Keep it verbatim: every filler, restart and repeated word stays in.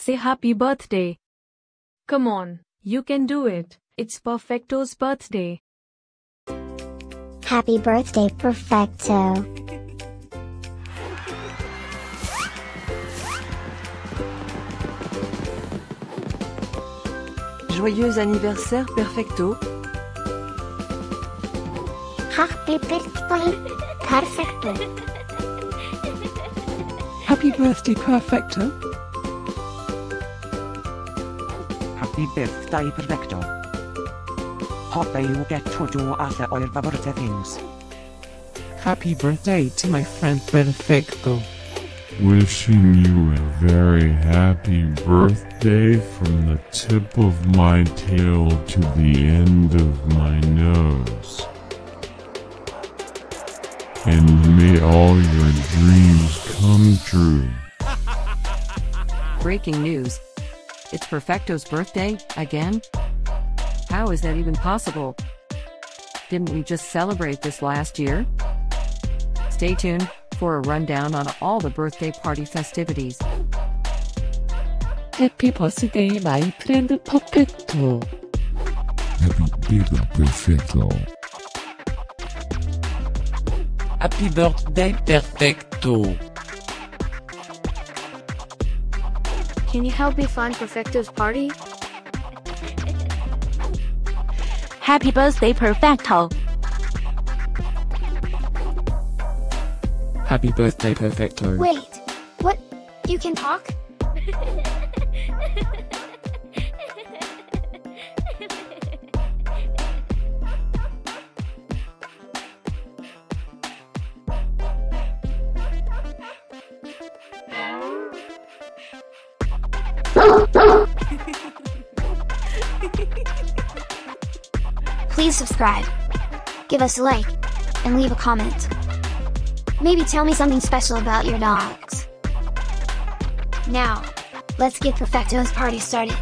Say happy birthday. Come on, you can do it. It's Perfecto's birthday. Happy birthday, Perfecto. Joyeux anniversaire, Perfecto. Happy birthday, Perfecto. Happy birthday, Perfecto. Happy birthday, Perfecto. Hope you get to do other your birthday things. Happy birthday to my friend Perfecto. Wishing you a very happy birthday from the tip of my tail to the end of my nose. And may all your dreams come true. Breaking news. It's Perfecto's birthday, again? How is that even possible? Didn't we just celebrate this last year? Stay tuned for a rundown on all the birthday party festivities. Happy birthday, my friend Perfecto. Happy birthday, Perfecto. Happy birthday, Perfecto. Can you help me find Perfecto's party? Happy birthday, Perfecto. Happy birthday, Perfecto. Wait, what? You can talk? Please subscribe, give us a like, and leave a comment. Maybe tell me something special about your dogs. Now, let's get Perfecto's party started.